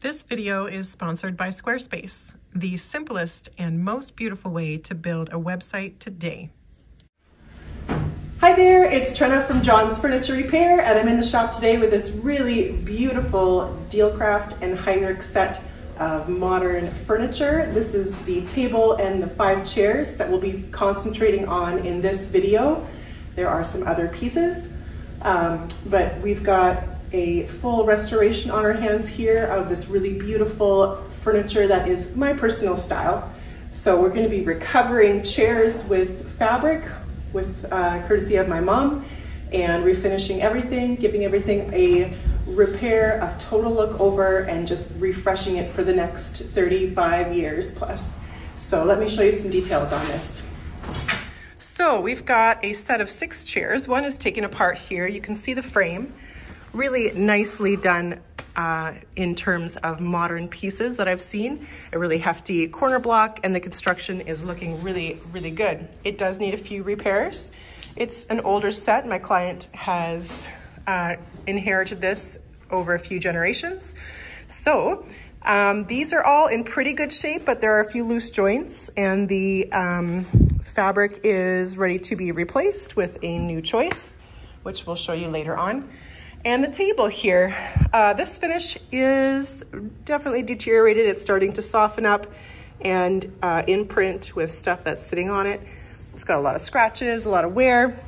This video is sponsored by Squarespace, the simplest and most beautiful way to build a website today. Hi there, it's Trena from John's Furniture Repair, and I'm in the shop today with this really beautiful Dealcraft and Heinrich set of modern furniture. This is the table and the 5 chairs that we'll be concentrating on in this video. There are some other pieces, but we've got a full restoration on our hands here of this really beautiful furniture that is my personal style. So we're going to be recovering chairs with fabric, with courtesy of my mom, and refinishing everything, giving everything a repair, a total look over, and just refreshing it for the next 35 years plus. So let me show you some details on this. So we've got a set of 6 chairs. One is taken apart here. You can see the frame. Really nicely done in terms of modern pieces that I've seen. A really hefty corner block, and the construction is looking really, really good. It does need a few repairs. It's an older set. My client has inherited this over a few generations. So these are all in pretty good shape, but there are a few loose joints, and the fabric is ready to be replaced with a new choice, which we'll show you later on. And the table here, this finish is definitely deteriorated. It's starting to soften up and imprint with stuff that's sitting on it. It's got a lot of scratches, a lot of wear,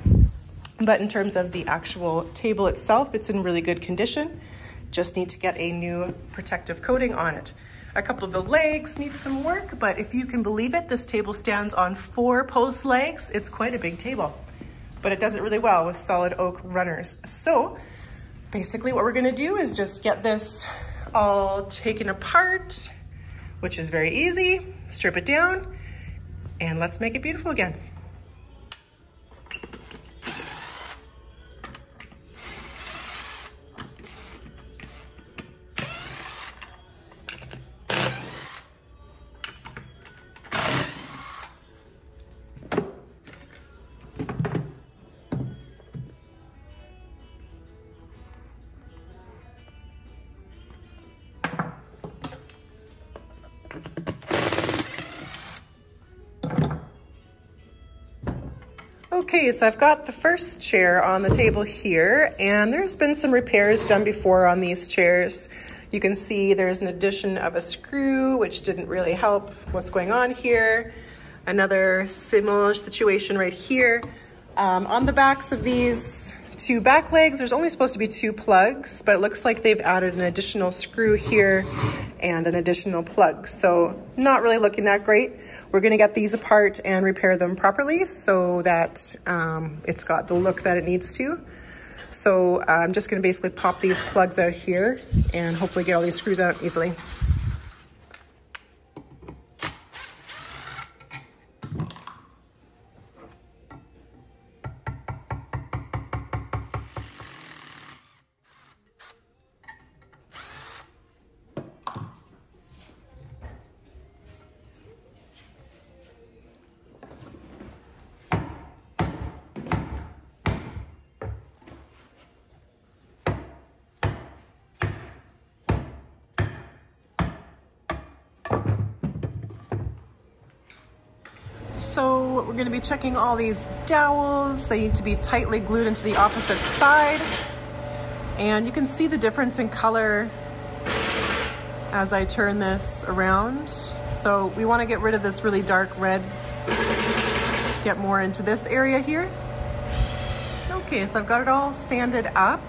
but in terms of the actual table itself, it's in really good condition. Just need to get a new protective coating on it. A couple of the legs need some work, but if you can believe it, this table stands on 4 post legs. It's quite a big table, but it does it really well with solid oak runners. So basically what we're gonna do is just get this all taken apart, which is very easy, strip it down, and let's make it beautiful again. Okay, so I've got the first chair on the table here, and there's been some repairs done before on these chairs. You can see there's an addition of a screw, which didn't really help what's going on here. Another similar situation right here. On the backs of these 2 back legs, there's only supposed to be 2 plugs, but it looks like they've added an additional screw here and an additional plug. So not really looking that great. We're gonna get these apart and repair them properly so that it's got the look that it needs to. So I'm just gonna basically pop these plugs out here and hopefully get all these screws out easily. So we're going to be checking all these dowels. They need to be tightly glued into the opposite side. And you can see the difference in color as I turn this around. So we want to get rid of this really dark red. Get more into this area here. Okay, so I've got it all sanded up.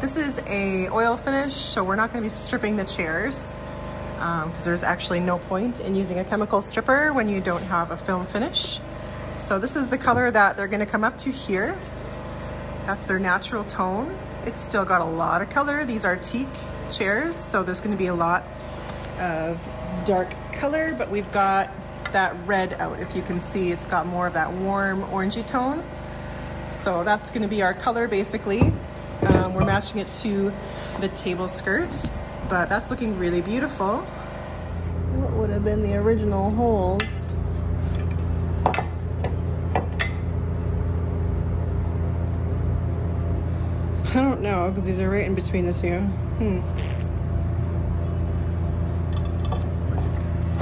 This is an oil finish, so we're not going to be stripping the chairs, because there's actually no point in using a chemical stripper when you don't have a film finish. So this is the color that they're gonna come up to here. That's their natural tone. It's still got a lot of color. These are teak chairs, so there's gonna be a lot of dark color, but we've got that red out. If you can see, it's got more of that warm orangey tone. So that's gonna be our color basically. We're matching it to the table skirt. But that's looking really beautiful. What would have been the original holes? I don't know, because these are right in between the two.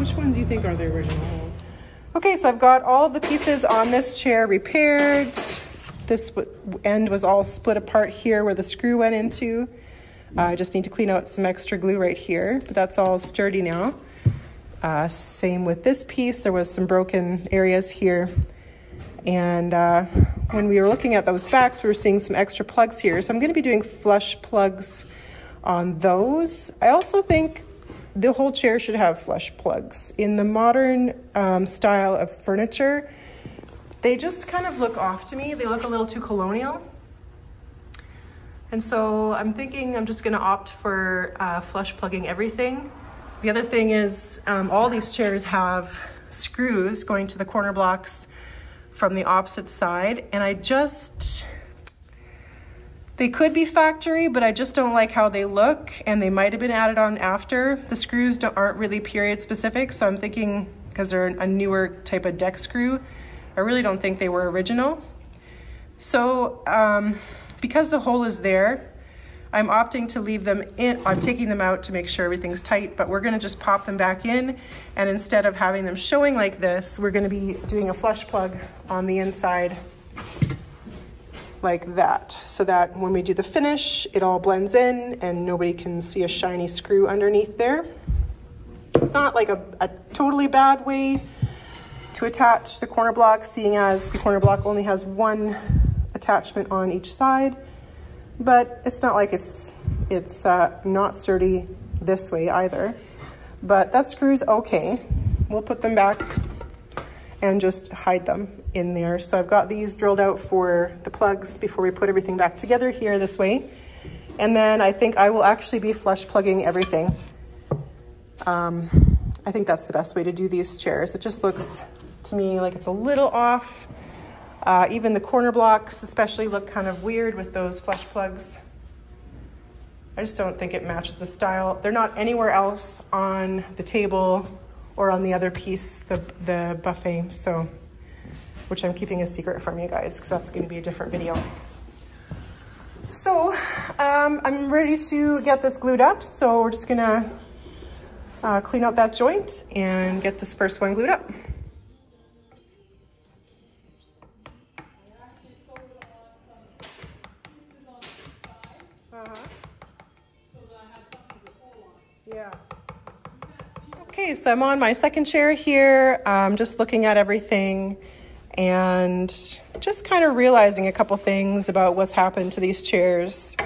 Which ones do you think are the originals? Okay, so I've got all the pieces on this chair repaired. This end was all split apart here where the screw went into. I just need to clean out some extra glue right here, but that's all sturdy now. Same with this piece. There was some broken areas here. And when we were looking at those backs, we were seeing some extra plugs here. So I'm gonna be doing flush plugs on those. I also think the whole chair should have flush plugs. In the modern style of furniture, they just kind of look off to me. They look a little too colonial. And so I'm thinking I'm just gonna opt for flush plugging everything. The other thing is all these chairs have screws going to the corner blocks from the opposite side. And I just, they could be factory, but I just don't like how they look, and they might've been added on after. The screws aren't really period specific. So I'm thinking, because they're a newer type of deck screw, I really don't think they were original. So because the hole is there, I'm opting to leave them in. I'm taking them out to make sure everything's tight, but we're gonna just pop them back in. And instead of having them showing like this, we're gonna be doing a flush plug on the inside like that. So that when we do the finish, it all blends in and nobody can see a shiny screw underneath there. It's not like a totally bad way to attach the corner block, seeing as the corner block only has one attachment on each side. But it's not like it's not sturdy this way either. But that screw's okay. We'll put them back and just hide them in there. So I've got these drilled out for the plugs before we put everything back together here this way. And then I think I will actually be flush plugging everything. I think that's the best way to do these chairs. It just looks to me like it's a little off. Even the corner blocks especially look kind of weird with those flush plugs. I just don't think it matches the style. They're not anywhere else on the table or on the other piece, the buffet, so, which I'm keeping a secret from you guys because that's going to be a different video. So I'm ready to get this glued up. So we're just going to clean out that joint and get this first one glued up. Okay, so I'm on my second chair here, just looking at everything and just kind of realizing a couple things about what's happened to these chairs,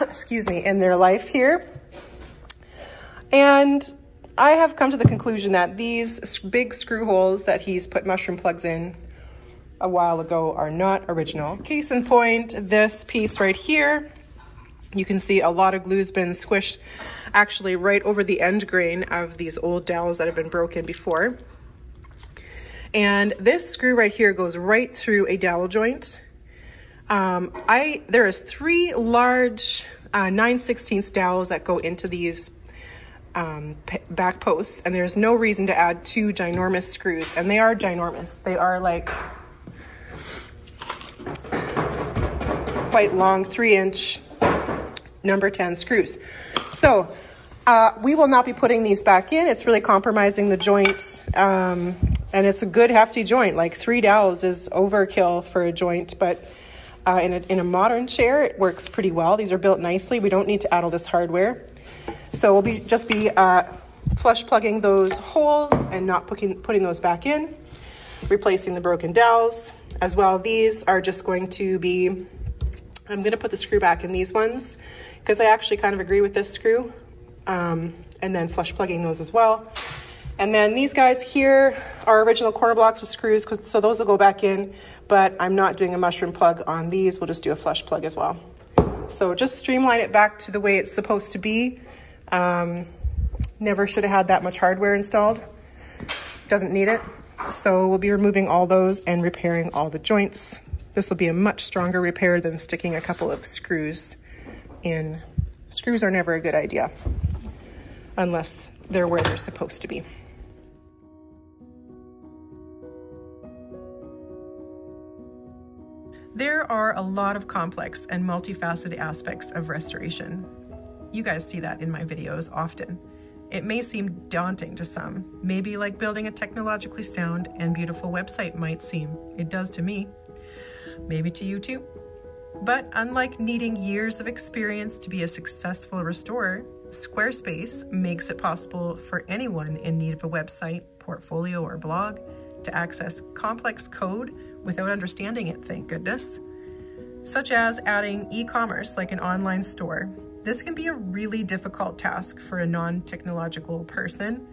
excuse me, in their life here. And I have come to the conclusion that these big screw holes that he's put mushroom plugs in a while ago are not original. Case in point, this piece right here, you can see a lot of glue's been squished actually right over the end grain of these old dowels that have been broken before. And this screw right here goes right through a dowel joint. There is 3 large 9/16 dowels that go into these back posts, and there's no reason to add 2 ginormous screws, and they are ginormous. They are like quite long, 3-inch number 10 screws. So we will not be putting these back in. It's really compromising the joints, and it's a good hefty joint. Like 3 dowels is overkill for a joint, but in a modern chair, it works pretty well. These are built nicely. We don't need to add all this hardware. So we'll just be flush plugging those holes and not putting those back in, replacing the broken dowels as well. These are just going to be, I'm gonna put the screw back in these ones because I actually kind of agree with this screw, and then flush plugging those as well. And then these guys here are original corner blocks with screws, so those will go back in, but I'm not doing a mushroom plug on these. We'll just do a flush plug as well. So just streamline it back to the way it's supposed to be. Never should have had that much hardware installed. Doesn't need it. So we'll be removing all those and repairing all the joints. This will be a much stronger repair than sticking a couple of screws in. Screws are never a good idea unless they're where they're supposed to be. There are a lot of complex and multifaceted aspects of restoration. You guys see that in my videos often. It may seem daunting to some, maybe like building a technologically sound and beautiful website might seem. It does to me, maybe to you too. But unlike needing years of experience to be a successful restorer, Squarespace makes it possible for anyone in need of a website, portfolio, or blog to access complex code without understanding it, thank goodness, such as adding e-commerce like an online store. This can be a really difficult task for a non-technological person.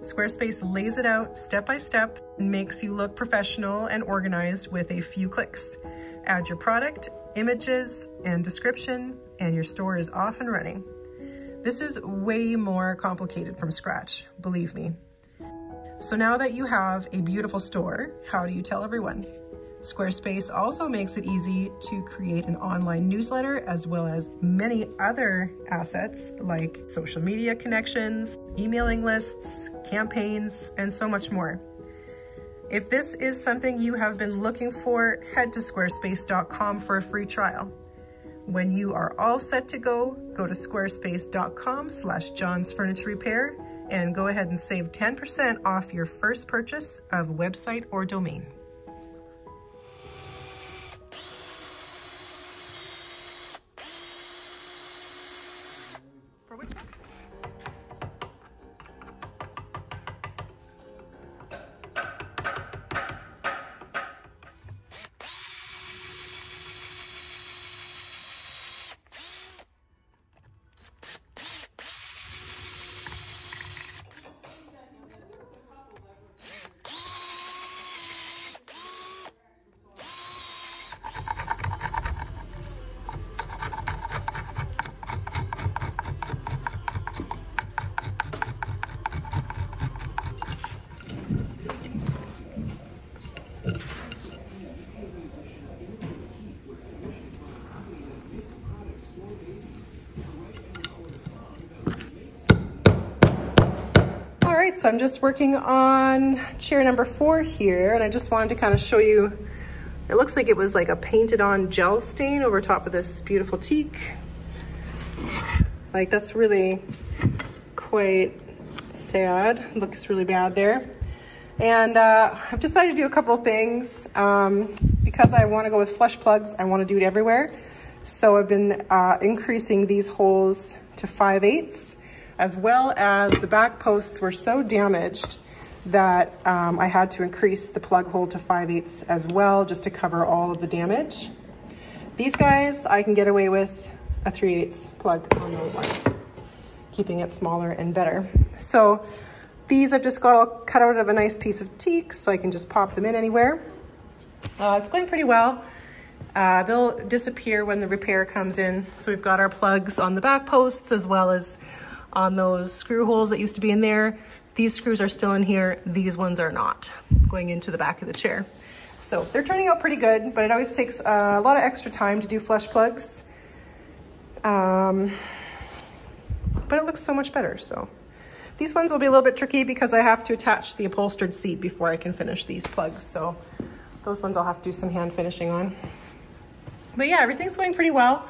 Squarespace lays it out step by step and makes you look professional and organized with a few clicks. Add your product, images, and description, and your store is off and running. This is way more complicated from scratch, believe me. So now that you have a beautiful store, how do you tell everyone? Squarespace also makes it easy to create an online newsletter as well as many other assets like social media connections, emailing lists, campaigns, and so much more. If this is something you have been looking for, head to squarespace.com for a free trial. When you are all set to go, go to squarespace.com/John's Furniture Repair and go ahead and save 10% off your first purchase of a website or domain. So I'm just working on chair number 4 here, and I just wanted to kind of show you, it looks like it was like a painted on gel stain over top of this beautiful teak. Like that's really quite sad, looks really bad there. And I've decided to do a couple of things because I want to go with flush plugs. I want to do it everywhere. So I've been increasing these holes to 5/8. As well as the back posts were so damaged that I had to increase the plug hole to 5/8 as well, just to cover all of the damage. These guys, I can get away with a 3/8 plug on those ones, keeping it smaller and better. So these I've just got all cut out of a nice piece of teak, so I can just pop them in anywhere. It's going pretty well. They'll disappear when the repair comes in. So we've got our plugs on the back posts as well as on those screw holes that used to be in there. These screws are still in here. These ones are not going into the back of the chair. So they're turning out pretty good, but it always takes a lot of extra time to do flush plugs. But it looks so much better. So these ones will be a little bit tricky because I have to attach the upholstered seat before I can finish these plugs. So those ones I'll have to do some hand finishing on. But yeah, everything's going pretty well.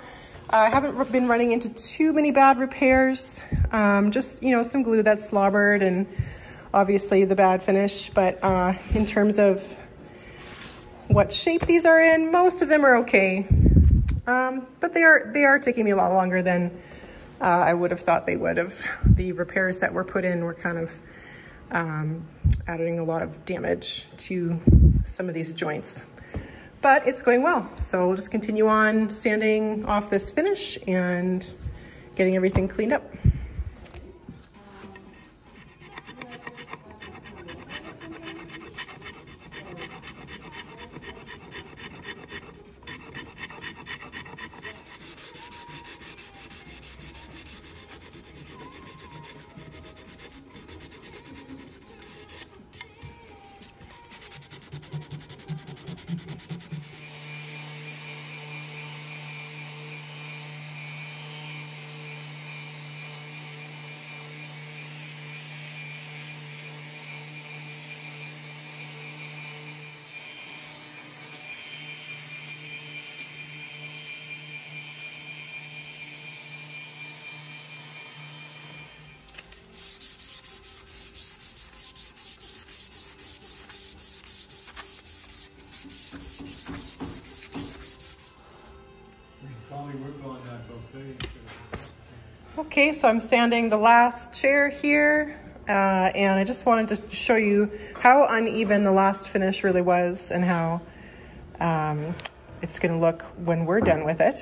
I haven't been running into too many bad repairs, just, you know, some glue that's slobbered and obviously the bad finish, but in terms of what shape these are in, most of them are okay, but they are taking me a lot longer than I would have thought they would have. The repairs that were put in were kind of adding a lot of damage to some of these joints. But it's going well, so we'll just continue on sanding off this finish and getting everything cleaned up. Okay, so I'm standing the last chair here, and I just wanted to show you how uneven the last finish really was and how it's going to look when we're done with it.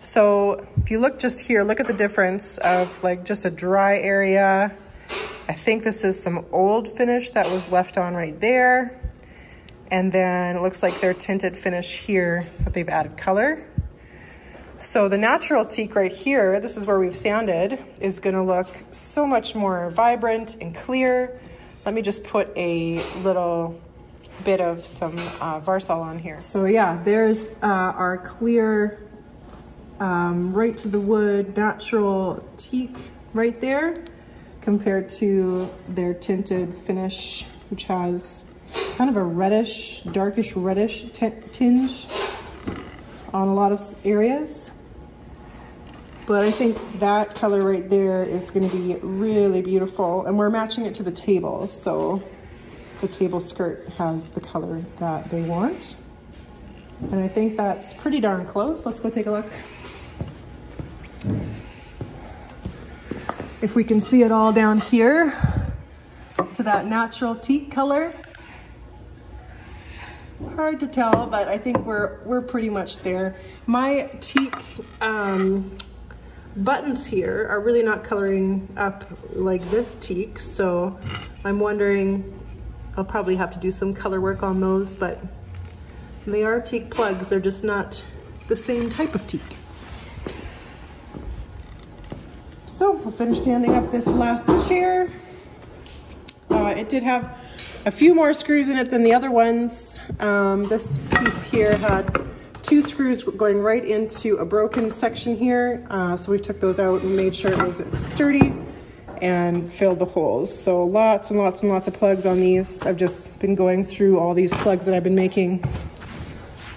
So if you look just here, look at the difference of like just a dry area. I think this is some old finish that was left on right there. And then it looks like their tinted finish here that they've added color. So the natural teak right here, this is where we've sanded, is gonna look so much more vibrant and clear. Let me just put a little bit of some Varsol on here. So yeah, there's our clear, right to the wood, natural teak right there, compared to their tinted finish, which has kind of a reddish, darkish reddish tinge on a lot of areas. But I think that color right there is going to be really beautiful, and we're matching it to the table, so the table skirt has the color that they want. And I think that's pretty darn close. Let's go take a look. If we can see it all down here to that natural teak color. Hard to tell, but I think we're pretty much there. My teak buttons here are really not coloring up like this teak, so I'm wondering, I'll probably have to do some color work on those, but they are teak plugs. They're just not the same type of teak. So we'll finish sanding up this last chair. It did have a few more screws in it than the other ones. This piece here had 2 screws going right into a broken section here. So we took those out and made sure it was sturdy and filled the holes. So lots and lots and lots of plugs on these. I've just been going through all these plugs that I've been making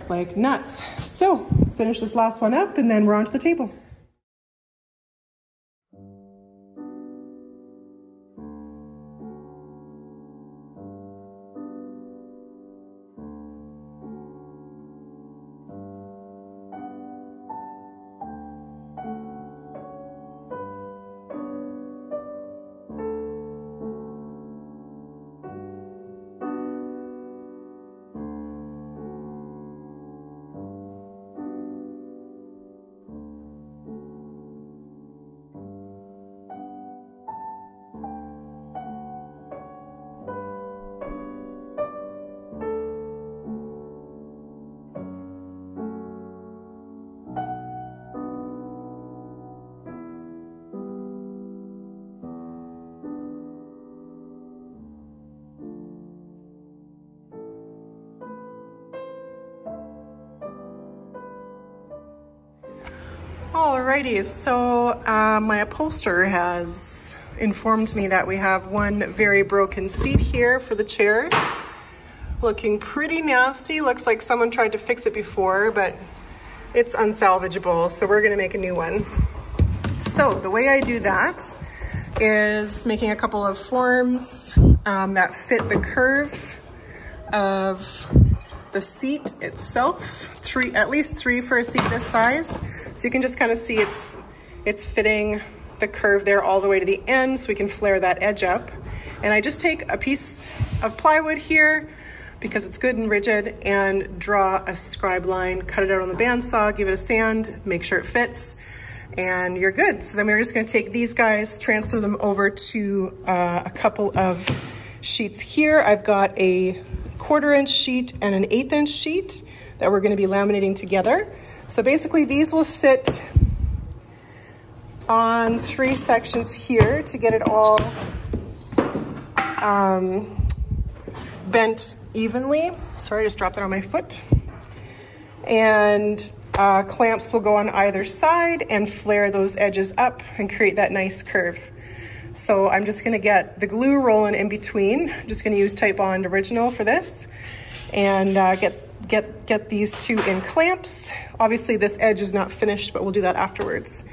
like nuts. So finish this last one up and then we're onto the table. Alrighty, so my upholsterer has informed me that we have one very broken seat here for the chairs. Looking pretty nasty. Looks like someone tried to fix it before, but it's unsalvageable, so we're gonna make a new one. So the way I do that is making a couple of forms that fit the curve of the seat itself, at least three for a seat this size. So you can just kind of see it's fitting the curve there all the way to the end, so we can flare that edge up. And I just take a piece of plywood here because it's good and rigid and draw a scribe line, cut it out on the bandsaw, give it a sand, make sure it fits, and you're good. So then we're just gonna take these guys, transfer them over to a couple of sheets here. I've got a 1/4 inch sheet and an 1/8 inch sheet that we're going to be laminating together. So basically these will sit on 3 sections here to get it all bent evenly. Sorry, I just dropped that on my foot. And clamps will go on either side and flare those edges up and create that nice curve. So I'm just gonna get the glue rolling in between. I'm just gonna use Titebond Original for this and get these 2 in clamps. Obviously this edge is not finished, but we'll do that afterwards.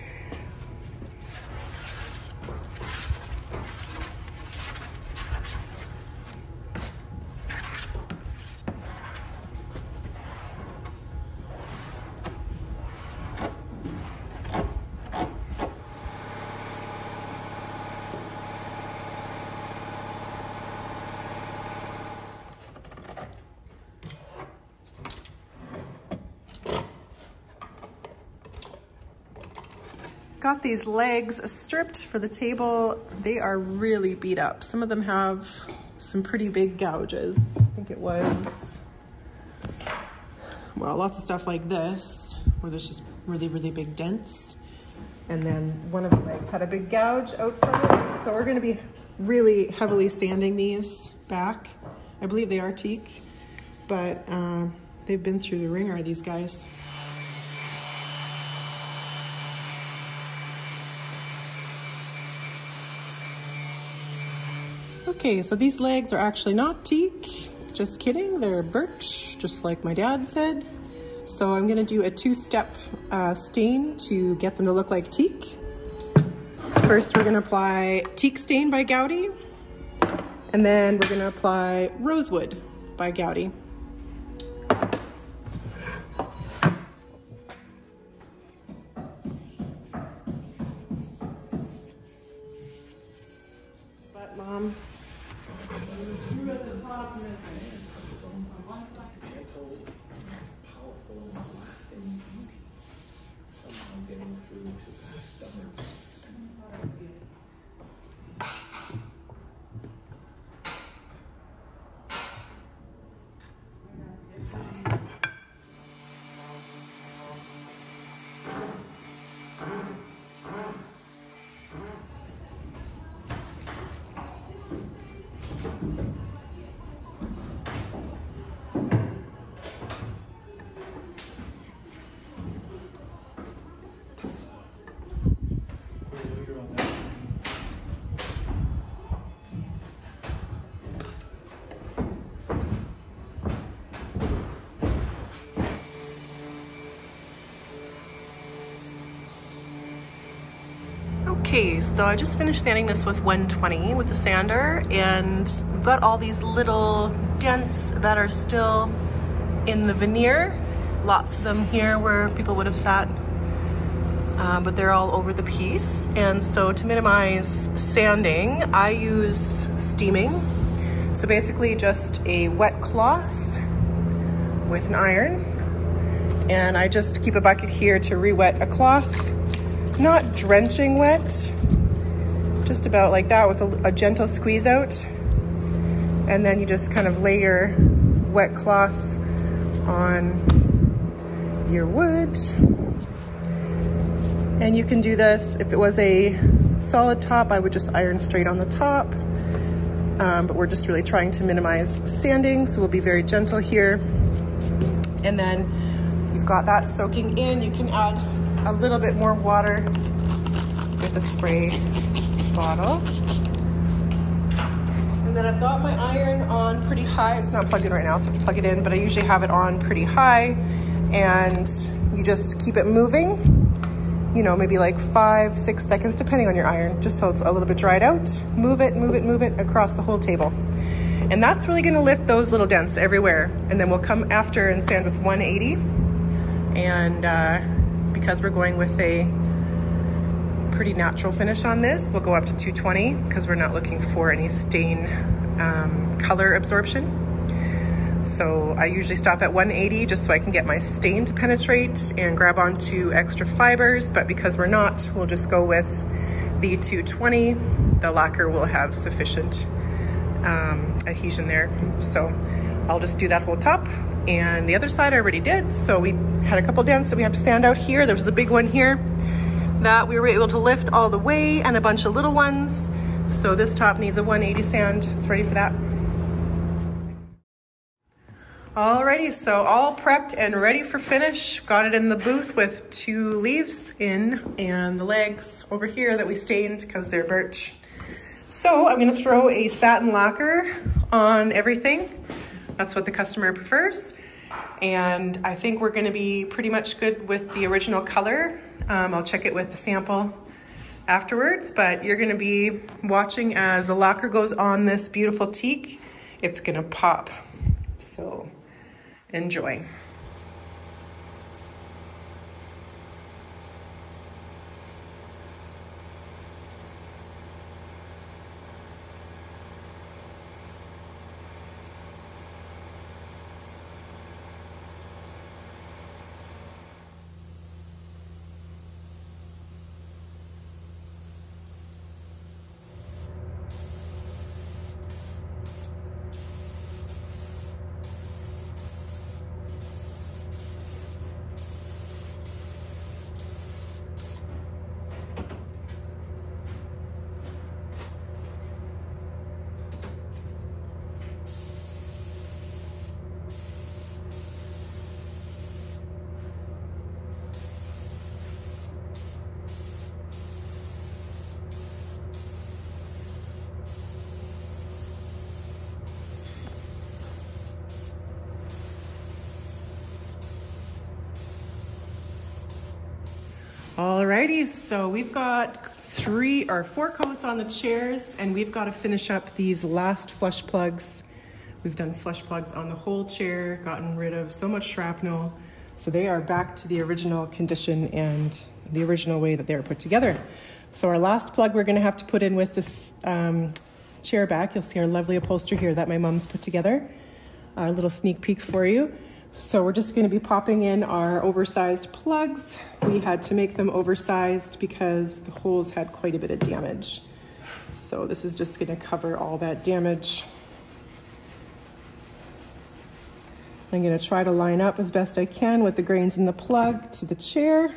got these legs stripped for the table. They are really beat up. Some of them have some pretty big gouges. I think it was, well, lots of stuff like this where there's just really, really big dents. And then one of the legs had a big gouge out from it. So we're gonna be really heavily sanding these back. I believe they are teak, but they've been through the ringer, these guys. Okay, so these legs are actually not teak. Just kidding, they're birch, just like my dad said. So I'm gonna do a two-step stain to get them to look like teak. First, we're gonna apply Teak Stain by Gowdy, and then we're gonna apply Rosewood by Gowdy. But Mom, okay, so I just finished sanding this with 120 with the sander, and we've got all these little dents that are still in the veneer. Lots of them here where people would have sat, but they're all over the piece. And so to minimize sanding, I use steaming. So basically just a wet cloth with an iron, and I just keep a bucket here to re-wet a cloth. Not drenching wet, just about like that with a gentle squeeze out. And then you just kind of lay your wet cloth on your wood. And you can do this, if it was a solid top, I would just iron straight on the top. But we're just really trying to minimize sanding, so we'll be very gentle here. And then you've got that soaking in, you can add a little bit more water with a spray bottle. And then I've got my iron on pretty high. It's not plugged in right now, so I have to plug it in, but I usually have it on pretty high, and you just keep it moving, you know, maybe like 5-6 seconds, depending on your iron, just so it's a little bit dried out. Move it, move it, move it across the whole table. And that's really gonna lift those little dents everywhere. And then we'll come after and sand with 180, and because we're going with a pretty natural finish on this, we'll go up to 220 because we're not looking for any stain color absorption. So I usually stop at 180 just so I can get my stain to penetrate and grab onto extra fibers, but because we're not, we'll just go with the 220. The lacquer will have sufficient adhesion there. So I'll just do that whole top. And the other side I already did, so we had a couple dents that we had to sand out here. There was a big one here that we were able to lift all the way, and a bunch of little ones. So this top needs a 180 sand. It's ready for that. Alrighty, so all prepped and ready for finish. Got it in the booth with two leaves in and the legs over here that we stained because they're birch. So I'm gonna throw a satin lacquer on everything. That's what the customer prefers. And I think we're gonna be pretty much good with the original color. I'll check it with the sample afterwards, but you're gonna be watching as the lacquer goes on this beautiful teak. It's gonna pop, so enjoy. Alrighty, so we've got three or four coats on the chairs, and we've got to finish up these last flush plugs. We've done flush plugs on the whole chair, gotten rid of so much shrapnel. So they are back to the original condition and the original way that they were put together. So our last plug we're gonna have to put in with this chair back. You'll see our lovely upholstery here that my mom's put together. Our little sneak peek for you. So we're just gonna be popping in our oversized plugs. We had to make them oversized because the holes had quite a bit of damage. So this is just gonna cover all that damage. I'm gonna try to line up as best I can with the grains in the plug to the chair.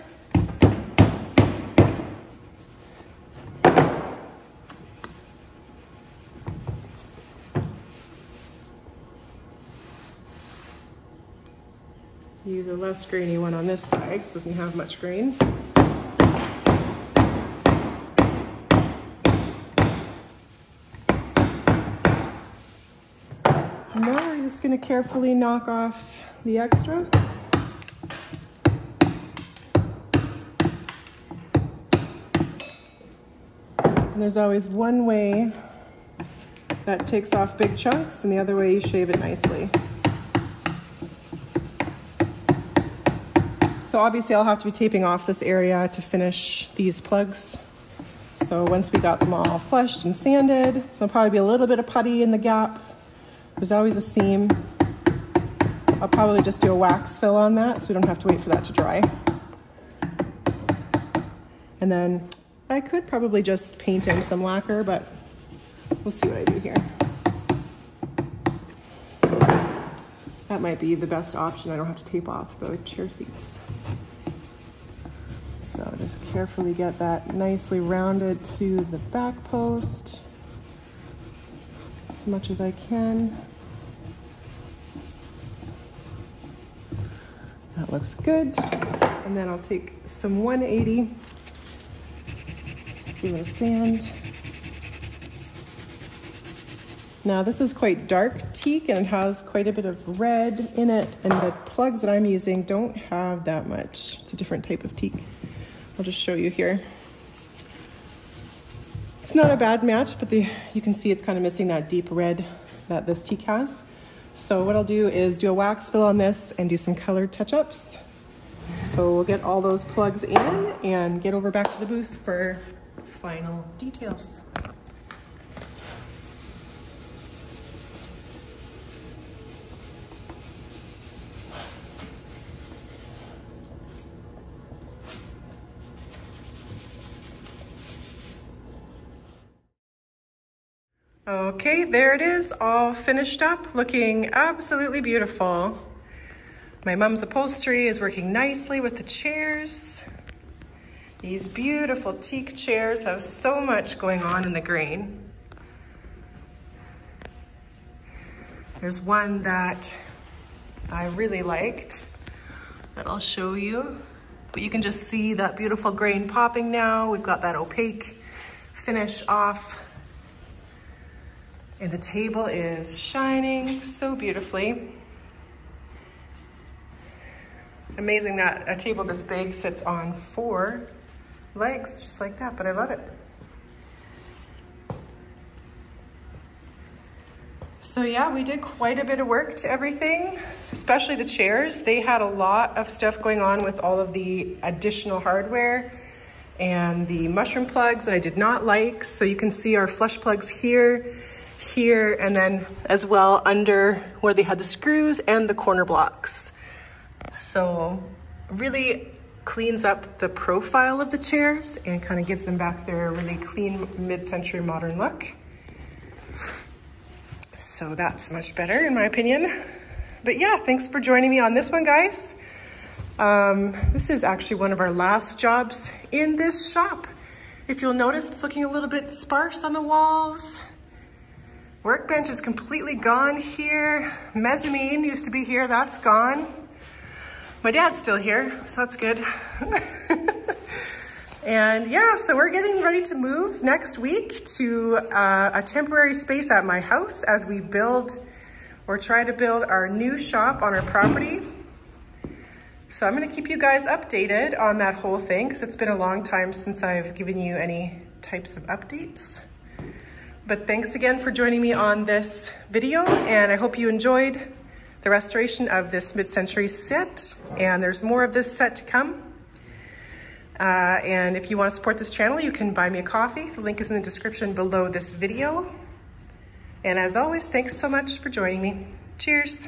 Use a less grainy one on this side, because it doesn't have much grain. Just going to carefully knock off the extra. And there's always one way that takes off big chunks, and the other way you shave it nicely. So obviously I'll have to be taping off this area to finish these plugs. So once we got them all flushed and sanded, there'll probably be a little bit of putty in the gap. There's always a seam. I'll probably just do a wax fill on that so we don't have to wait for that to dry. And then I could probably just paint in some lacquer, but we'll see what I do here. That might be the best option. I don't have to tape off the chair seats. So just carefully get that nicely rounded to the back post. Much as I can. That looks good. And then I'll take some 180, a little sand. Now this is quite dark teak and it has quite a bit of red in it, and the plugs that I'm using don't have that much. It's a different type of teak. I'll just show you here. It's not a bad match, but you can see it's kind of missing that deep red that this teak has. So what I'll do is do a wax fill on this and do some colored touch-ups. So we'll get all those plugs in and get over back to the booth for final details. Okay, there it is, all finished up, looking absolutely beautiful. My mom's upholstery is working nicely with the chairs. These beautiful teak chairs have so much going on in the grain. There's one that I really liked that I'll show you, but you can just see that beautiful grain popping now. We've got that opaque finish off. And the table is shining so beautifully. Amazing that a table this big sits on four legs just like that, but I love it. So yeah, we did quite a bit of work to everything, especially the chairs. They had a lot of stuff going on with all of the additional hardware and the mushroom plugs that I did not like. So you can see our flush plugs here, and then as well under where they had the screws and the corner blocks. So really cleans up the profile of the chairs and kind of gives them back their really clean mid-century modern look. So that's much better in my opinion. But yeah, thanks for joining me on this one, guys. This is actually one of our last jobs in this shop. If you'll notice, it's looking a little bit sparse on the walls. Workbench is completely gone here. Mezzanine used to be here, that's gone. My dad's still here, so that's good. And yeah, so we're getting ready to move next week to a temporary space at my house as we build or try to build our new shop on our property. So I'm gonna keep you guys updated on that whole thing because it's been a long time since I've given you any types of updates. But thanks again for joining me on this video, and I hope you enjoyed the restoration of this mid-century set, and there's more of this set to come. And if you want to support this channel, you can buy me a coffee. The link is in the description below this video. And as always, thanks so much for joining me. Cheers.